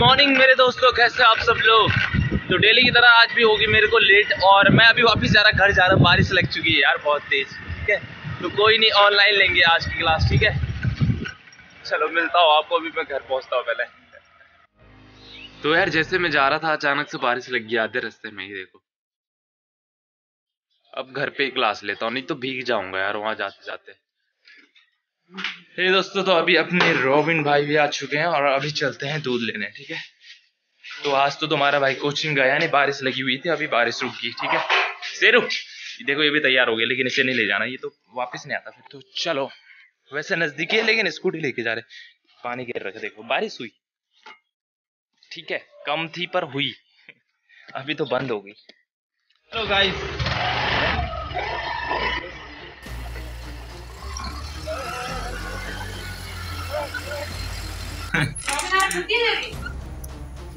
Morning मेरे दोस्तों, कैसे आप सब लोग। तो डेली की तरह आज भी होगी मेरे को लेट, और मैं अभी वापस जा रहा, घर जा रहा। बारिश लग चुकी है यार बहुत तेज, ठीक है। तो कोई नहीं, ऑनलाइन लेंगे आज की क्लास, ठीक है। चलो मिलता हूँ आपको, अभी मैं घर पहुँचता हूँ पहले। तो यार जैसे मैं जा रहा था अचानक से बारिश लग गई आधे रास्ते में ही, देखो। अब घर पे ही क्लास लेता हूँ, नहीं तो भीग जाऊंगा यार वहाँ जाते जाते। हे दोस्तों, तो अभी अपने रोबिन भाई भी आ चुके हैं और अभी चलते हैं दूध लेने, ठीक है। तो आज तो तुम्हारा भाई कोचिंग गया नहीं, बारिश लगी हुई थी, अभी बारिश रुक गई, ठीक है। शेरू देखो ये भी तैयार हो गया, लेकिन इसे नहीं ले जाना, ये तो वापस नहीं आता फिर। तो चलो, वैसे नजदीकी है लेकिन स्कूटी लेके जा रहे। पानी गिर रखा, देखो बारिश हुई, ठीक है, कम थी पर हुई, अभी तो बंद हो गई। हेलो गाइस,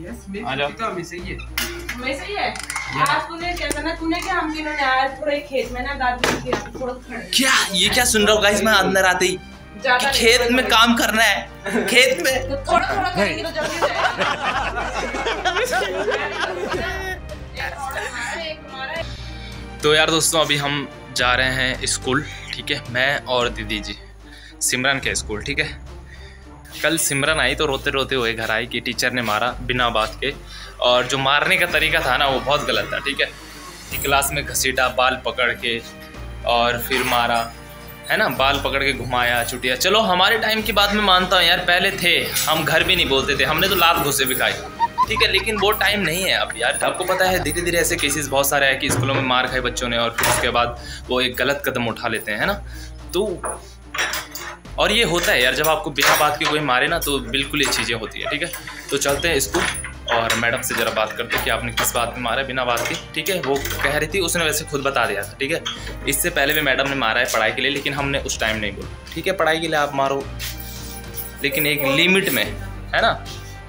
यस में सही है। आज तूने क्या करना, तूने क्या हम तीनों ने आज पूरे खेत में ना गाड़ी के थोड़ा खड़े। क्या ये क्या सुन रहा हूँ गाइस, मैं अंदर आते ही कि खेत में काम करना है, खेत में तो थोड़ा करेंगे तो जल्दी जाएगा। तो यार दोस्तों, अभी हम जा रहे हैं स्कूल, ठीक है। मैं और दीदी जी सिमरन के स्कूल, ठीक है। कल सिमरन आई तो रोते रोते हुए घर आई कि टीचर ने मारा बिना बात के, और जो मारने का तरीका था ना वो बहुत गलत था, ठीक है। क्लास में घसीटा, बाल पकड़ के और फिर मारा, है ना, बाल पकड़ के घुमाया चुटिया। चलो हमारे टाइम की बात मैं मानता हूँ यार, पहले थे, हम घर भी नहीं बोलते थे, हमने तो लात घुसे भी खाए, ठीक है। लेकिन वो टाइम नहीं है अब यार। आपको पता है धीरे धीरे ऐसे केसेस बहुत सारे हैं कि स्कूलों में मार खाए बच्चों ने, और फिर उसके बाद वो एक गलत कदम उठा लेते हैं, है ना। तो और ये होता है यार, जब आपको बिना बात के कोई मारे ना तो बिल्कुल ये चीज़ें होती है, ठीक है। तो चलते हैं इसको और मैडम से ज़रा बात करते हैं कि आपने किस बात में मारा बिना बात के, ठीक है। वो कह रही थी, उसने वैसे खुद बता दिया था, ठीक है। इससे पहले भी मैडम ने मारा है पढ़ाई के लिए, लेकिन हमने उस टाइम नहीं बोला, ठीक है। पढ़ाई के लिए आप मारो लेकिन एक लिमिट में, है ना।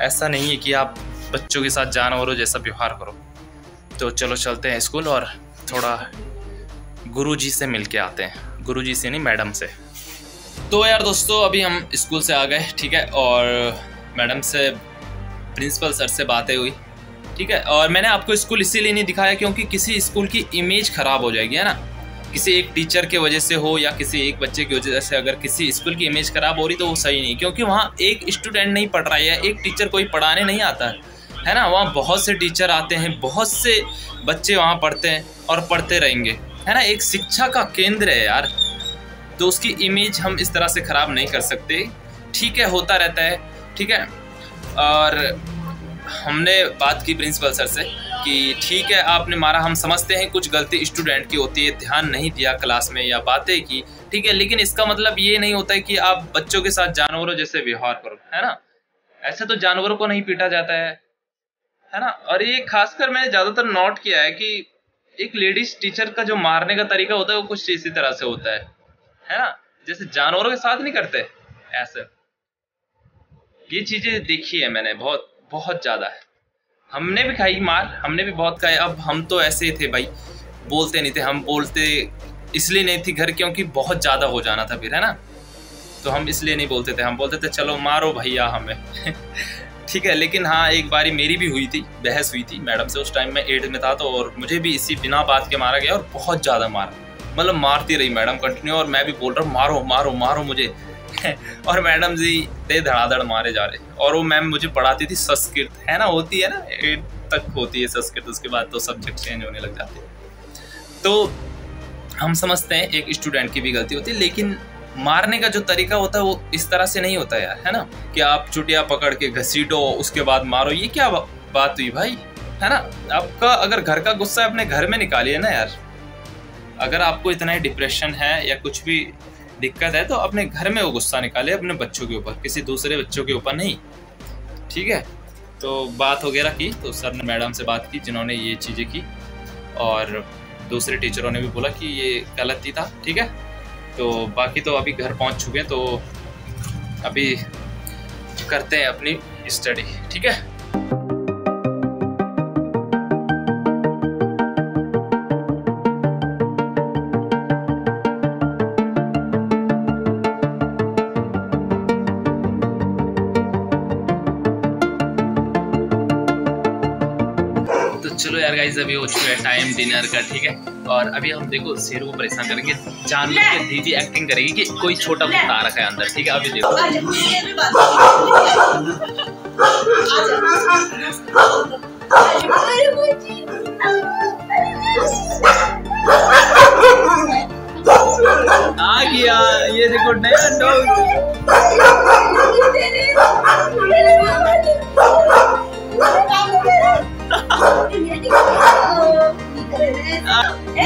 ऐसा नहीं है कि आप बच्चों के साथ जानवरों जैसा व्यवहार करो। तो चलो चलते हैं स्कूल और थोड़ा गुरुजी से मिल के आते हैं, गुरुजी से नहीं मैडम से। तो यार दोस्तों, अभी हम स्कूल से आ गए, ठीक है। और मैडम से, प्रिंसिपल सर से बातें हुई, ठीक है। और मैंने आपको स्कूल इसीलिए नहीं दिखाया क्योंकि किसी स्कूल की इमेज ख़राब हो जाएगी, है ना। किसी एक टीचर के वजह से हो या किसी एक बच्चे की वजह से अगर किसी स्कूल की इमेज ख़राब हो रही तो वो सही नहीं, क्योंकि वहाँ एक स्टूडेंट नहीं पढ़ रहा है, एक टीचर कोई पढ़ाने नहीं आता है ना। वहाँ बहुत से टीचर आते हैं, बहुत से बच्चे वहाँ पढ़ते हैं और पढ़ते रहेंगे, है ना। एक शिक्षा का केंद्र है यार, तो उसकी इमेज हम इस तरह से ख़राब नहीं कर सकते, ठीक है। होता रहता है, ठीक है। और हमने बात की प्रिंसिपल सर से कि ठीक है आपने मारा, हम समझते हैं कुछ गलती स्टूडेंट की होती है, ध्यान नहीं दिया क्लास में या बातें की, ठीक है। लेकिन इसका मतलब ये नहीं होता है कि आप बच्चों के साथ जानवरों जैसे व्यवहार करो, है ना। ऐसे तो जानवरों को नहीं पीटा जाता है ना। और ये खासकर मैंने ज़्यादातर नोट किया है कि एक लेडीज़ टीचर का जो मारने का तरीका होता है वो कुछ इसी तरह से होता है ना, जैसे जानवरों के साथ नहीं करते ऐसे। ये चीज़ें देखी है मैंने बहुत बहुत ज़्यादा है। हमने भी खाई मार, हमने भी बहुत खाई। अब हम तो ऐसे थे भाई, बोलते नहीं थे, हम बोलते इसलिए नहीं थे घर क्योंकि बहुत ज़्यादा हो जाना था फिर, है ना। तो हम इसलिए नहीं बोलते थे, हम बोलते थे चलो मारो भैया हमें ठीक है। लेकिन हाँ, एक बारी मेरी भी हुई थी, बहस हुई थी मैडम से, उस टाइम मैं 8 में था तो, और मुझे भी इसी बिना बात के मारा गया, और बहुत ज़्यादा मारा, मतलब मारती रही मैडम कंटिन्यू, और मैं भी बोल रहा हूँ मारो मारो मारो मुझे और मैडम जी दे धड़ाधड़ मारे जा रहे। और वो मैम मुझे पढ़ाती थी संस्कृत, है ना, होती है ना 8 तक होती है संस्कृत, उसके बाद तो सब्जेक्ट चेंज होने लग जाते हैं। तो हम समझते हैं एक स्टूडेंट की भी गलती होती है, लेकिन मारने का जो तरीका होता है वो इस तरह से नहीं होता यार, है ना, कि आप चुटिया पकड़ के घसीटो उसके बाद मारो। ये क्या बात हुई भाई, है ना। आपका अगर घर का गुस्सा अपने घर में निकालिए ना यार। अगर आपको इतना ही डिप्रेशन है या कुछ भी दिक्कत है तो अपने घर में वो गुस्सा निकाले अपने बच्चों के ऊपर, किसी दूसरे बच्चों के ऊपर नहीं, ठीक है। तो बात वगैरह की तो सर ने मैडम से बात की जिन्होंने ये चीज़ें की, और दूसरे टीचरों ने भी बोला कि ये गलत ही था, ठीक है। तो बाकी तो अभी घर पहुंच चुके हैं, तो अभी करते हैं अपनी स्टडी, ठीक है। चलो यार गाइस अभी हो चुका है टाइम डिनर का, ठीक है। और अभी हम देखो शेरू को परेशान करेंगे, जानवर के दीदी एक्टिंग करेगी कि कोई छोटा कुत्ता रखा है अंदर, ठीक है। अभी देखो आ गया, ये देखो नया डॉग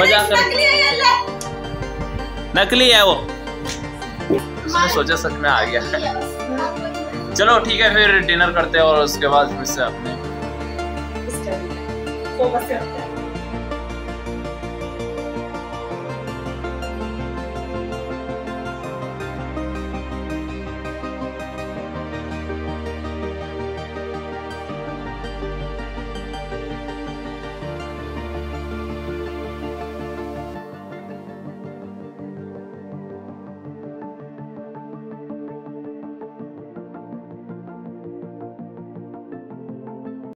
मजाक नकली है वो, उसने सोचा सच में आ गया। चलो ठीक है, फिर डिनर करते हैं और उसके बाद फिर से अपने